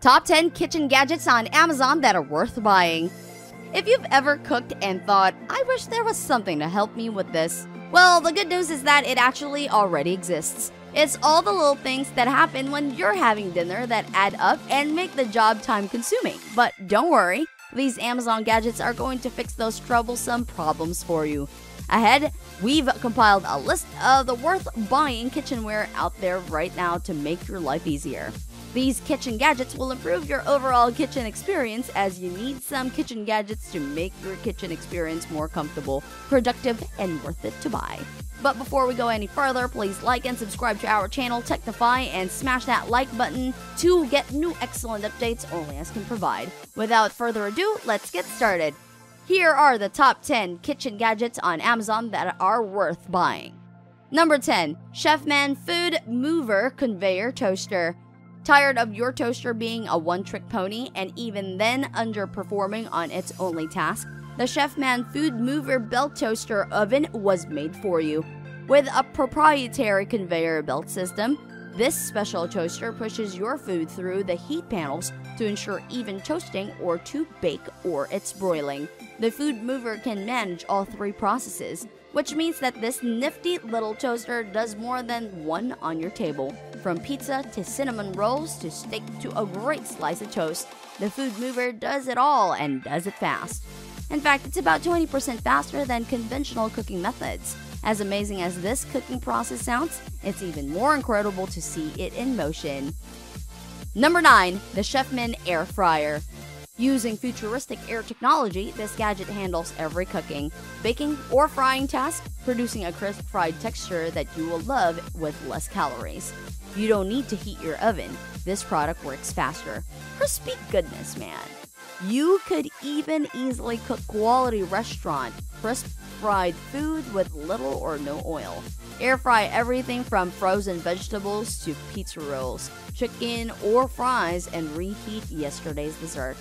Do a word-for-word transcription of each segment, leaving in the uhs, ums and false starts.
Top ten kitchen gadgets on Amazon that are worth buying. If you've ever cooked and thought, I wish there was something to help me with this, well, the good news is that it actually already exists. It's all the little things that happen when you're having dinner that add up and make the job time-consuming. But don't worry, these Amazon gadgets are going to fix those troublesome problems for you. Ahead, we've compiled a list of the worth buying kitchenware out there right now to make your life easier. These kitchen gadgets will improve your overall kitchen experience, as you need some kitchen gadgets to make your kitchen experience more comfortable, productive, and worth it to buy. But before we go any further, please like and subscribe to our channel, Technify, and smash that like button to get new excellent updates only us can provide. Without further ado, let's get started. Here are the top ten kitchen gadgets on Amazon that are worth buying. Number ten. Chefman Food Mover Conveyor Toaster. Tired of your toaster being a one-trick pony and even then underperforming on its only task? The Chefman Food Mover Belt Toaster Oven was made for you. With a proprietary conveyor belt system, this special toaster pushes your food through the heat panels to ensure even toasting or to bake or its broiling. The Food Mover can manage all three processes, which means that this nifty little toaster does more than one on your table. From pizza to cinnamon rolls to steak to a great slice of toast, the Food Mover does it all and does it fast. In fact, it's about twenty percent faster than conventional cooking methods. As amazing as this cooking process sounds, it's even more incredible to see it in motion. Number nine. The Chefman Air Fryer. Using futuristic air technology, this gadget handles every cooking, baking, or frying task, producing a crisp fried texture that you will love with less calories. You don't need to heat your oven. This product works faster. Crispy goodness, man. You could even easily cook quality restaurant, crisp fried food with little or no oil. Air fry everything from frozen vegetables to pizza rolls, chicken, or fries, and reheat yesterday's dessert.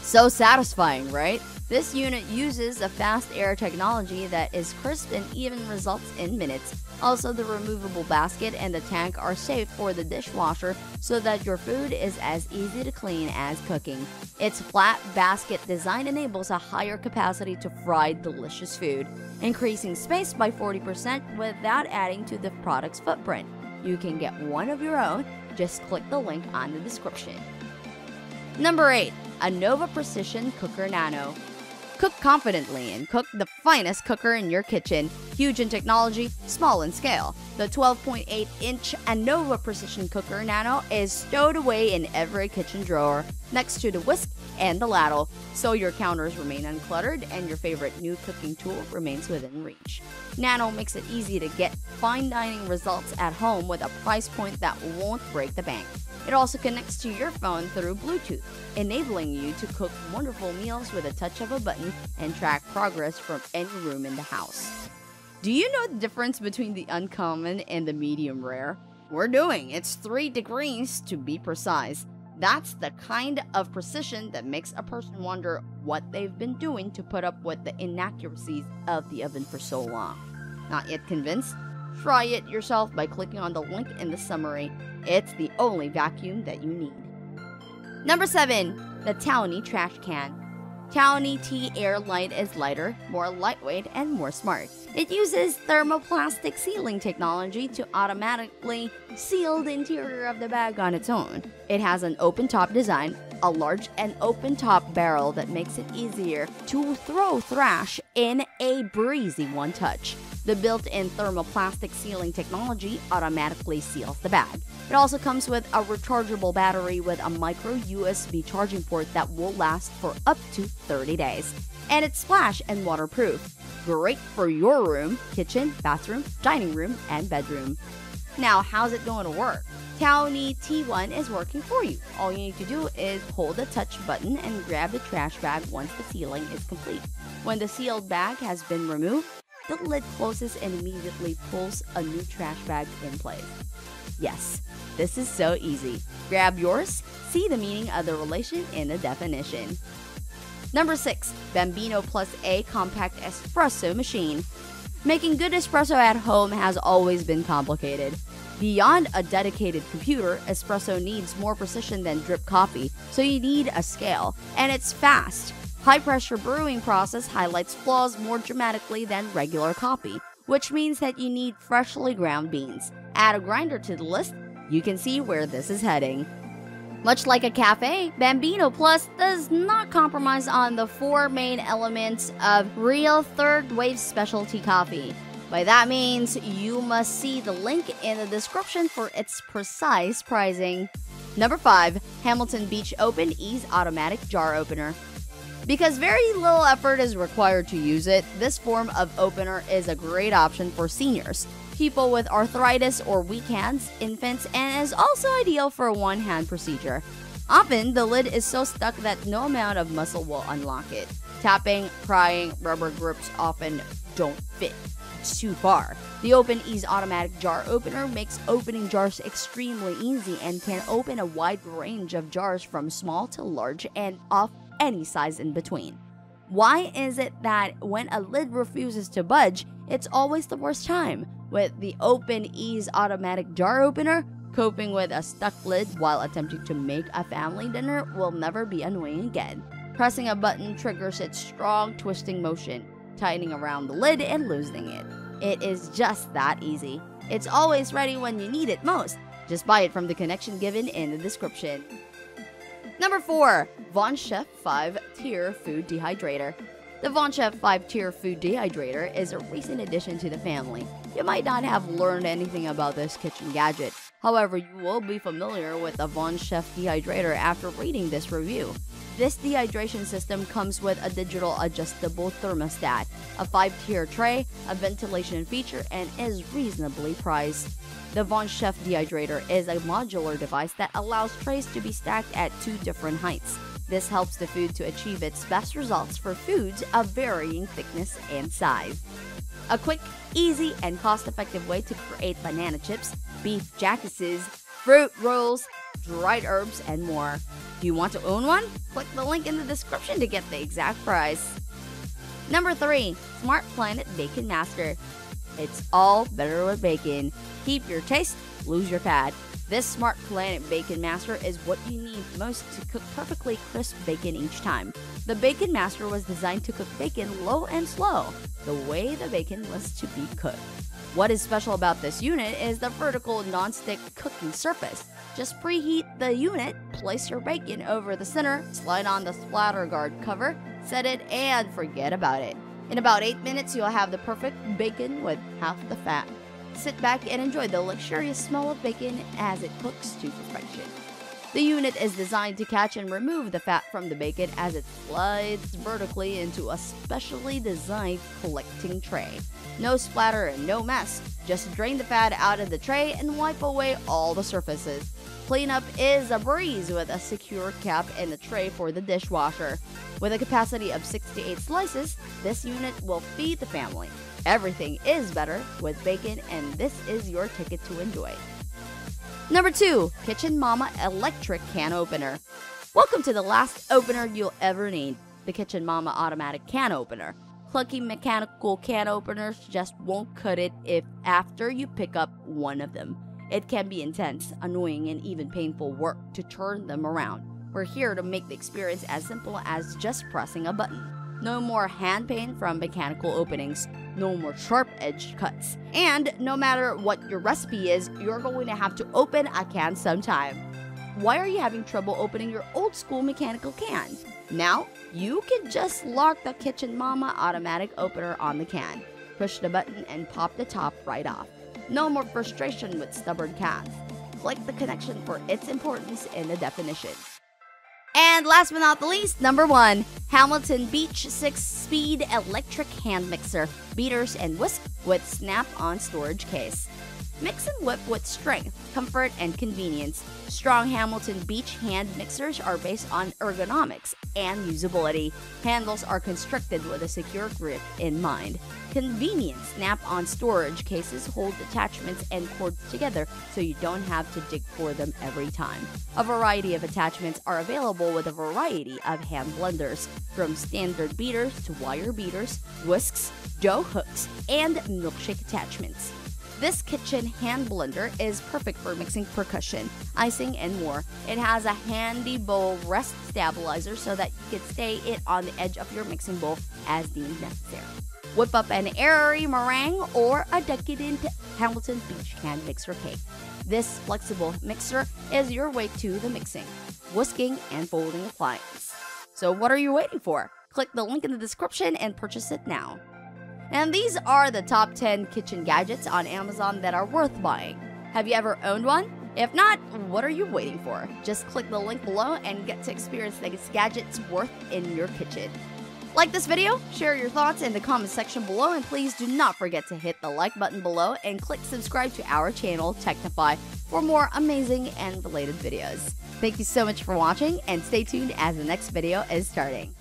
So satisfying, right? This unit uses a fast air technology that is crisp and even results in minutes. Also, the removable basket and the tank are safe for the dishwasher so that your food is as easy to clean as cooking. Its flat basket design enables a higher capacity to fry delicious food, increasing space by forty percent without adding to the product's footprint. You can get one of your own. Just click the link on the description. Number eight. Anova Precision Cooker Nano. Cook confidently and cook the finest cooker in your kitchen. Huge in technology, small in scale. The twelve point eight inch Anova Precision Cooker Nano is stowed away in every kitchen drawer, next to the whisk and the ladle, so your counters remain uncluttered and your favorite new cooking tool remains within reach. Nano makes it easy to get fine dining results at home with a price point that won't break the bank. It also connects to your phone through Bluetooth, enabling you to cook wonderful meals with a touch of a button and track progress from any room in the house. Do you know the difference between the uncommon and the medium rare? We're doing, it's three degrees to be precise. That's the kind of precision that makes a person wonder what they've been doing to put up with the inaccuracies of the oven for so long. Not yet convinced? Try it yourself by clicking on the link in the summary. It's the only vacuum that you need. Number seven. The TOWNEW Trash Can. TOWNEW Tea Air Light is lighter, more lightweight, and more smart. It uses thermoplastic sealing technology to automatically seal the interior of the bag on its own. It has an open-top design, a large and open-top barrel that makes it easier to throw trash in a breezy one-touch. The built-in thermoplastic sealing technology automatically seals the bag. It also comes with a rechargeable battery with a micro U S B charging port that will last for up to thirty days. And it's splash and waterproof. Great for your room, kitchen, bathroom, dining room, and bedroom. Now, how's it going to work? TOWNEW T one is working for you. All you need to do is hold the touch button and grab the trash bag once the sealing is complete. When the sealed bag has been removed, the lid closes and immediately pulls a new trash bag in place. Yes, this is so easy. Grab yours, see the meaning of the relation in the definition. Number six. Bambino Plus A Compact Espresso Machine. Making good espresso at home has always been complicated. Beyond a dedicated computer, espresso needs more precision than drip coffee, so you need a scale. And it's fast. High-pressure brewing process highlights flaws more dramatically than regular coffee, which means that you need freshly ground beans. Add a grinder to the list, you can see where this is heading. Much like a cafe, Bambino Plus does not compromise on the four main elements of real third-wave specialty coffee. By that means, you must see the link in the description for its precise pricing. Number five. Hamilton Beach Open Ease Automatic Jar Opener. Because very little effort is required to use it, this form of opener is a great option for seniors, people with arthritis or weak hands, infants, and is also ideal for a one-hand procedure. Often, the lid is so stuck that no amount of muscle will unlock it. Tapping, prying, rubber grips often don't fit. It's too far. The Open Ease Automatic Jar Opener makes opening jars extremely easy and can open a wide range of jars from small to large and off any size in between. Why is it that when a lid refuses to budge, it's always the worst time? With the Open Ease Automatic Jar Opener, coping with a stuck lid while attempting to make a family dinner will never be annoying again. Pressing a button triggers its strong twisting motion, tightening around the lid and loosening it. It is just that easy. It's always ready when you need it most. Just buy it from the connection given in the description. Number four. VonShef five tier Food Dehydrator. The VonShef five tier Food Dehydrator is a recent addition to the family. You might not have learned anything about this kitchen gadget. However, you will be familiar with the VonShef Dehydrator after reading this review. This dehydration system comes with a digital adjustable thermostat, a five tier tray, a ventilation feature, and is reasonably priced. The VonShef Dehydrator is a modular device that allows trays to be stacked at two different heights. This helps the food to achieve its best results for foods of varying thickness and size. A quick, easy, and cost-effective way to create banana chips, beef jackasses, fruit rolls, dried herbs, and more. Do you want to own one? Click the link in the description to get the exact price. Number three. Smart Planet Bacon Master. It's all better with bacon. Keep your taste, lose your fat. This Smart Planet Bacon Master is what you need most to cook perfectly crisp bacon each time. The Bacon Master was designed to cook bacon low and slow, the way the bacon was to be cooked. What is special about this unit is the vertical non-stick cooking surface. Just preheat the unit, place your bacon over the center, slide on the splatter guard cover, set it, and forget about it. In about eight minutes, you'll have the perfect bacon with half the fat. Sit back and enjoy the luxurious smell of bacon as it cooks to perfection. The unit is designed to catch and remove the fat from the bacon as it slides vertically into a specially designed collecting tray. No splatter and no mess. Just drain the fat out of the tray and wipe away all the surfaces. Cleanup is a breeze with a secure cap and a tray for the dishwasher. With a capacity of sixty-eight slices, this unit will feed the family. Everything is better with bacon, and this is your ticket to enjoy. Number two. Kitchen Mama Electric Can Opener. Welcome to the last opener you'll ever need, the Kitchen Mama Automatic Can Opener. Clunky mechanical can openers just won't cut it if after you pick up one of them. It can be intense, annoying, and even painful work to turn them around. We're here to make the experience as simple as just pressing a button. No more hand pain from mechanical openings, no more sharp-edged cuts. And no matter what your recipe is, you're going to have to open a can sometime. Why are you having trouble opening your old-school mechanical can? Now, you can just lock the Kitchen Mama automatic opener on the can. Push the button and pop the top right off. No more frustration with stubborn cans. Click the connection for its importance in the definition. And last but not the least, number one, Hamilton Beach six speed Electric Hand Mixer, Beaters and Whisk with Snap-on Storage Case. Mix and whip with strength, comfort, and convenience. Strong Hamilton Beach hand mixers are based on ergonomics and usability. Handles are constructed with a secure grip in mind. Convenient snap-on storage cases hold attachments and cords together so you don't have to dig for them every time. A variety of attachments are available with a variety of hand blenders, from standard beaters to wire beaters, whisks, dough hooks, and milkshake attachments. This kitchen hand blender is perfect for mixing percussion, icing, and more. It has a handy bowl rest stabilizer so that you can stay it on the edge of your mixing bowl as deemed necessary. Whip up an airy meringue or a decadent Hamilton Beach hand mixer cake. This flexible mixer is your way to the mixing, whisking, and folding appliance. So what are you waiting for? Click the link in the description and purchase it now. And these are the top ten kitchen gadgets on Amazon that are worth buying. Have you ever owned one? If not, what are you waiting for? Just click the link below and get to experience these gadgets worth in your kitchen. Like this video, share your thoughts in the comment section below, and please do not forget to hit the like button below and click subscribe to our channel, Technify, for more amazing and related videos. Thank you so much for watching, and stay tuned as the next video is starting.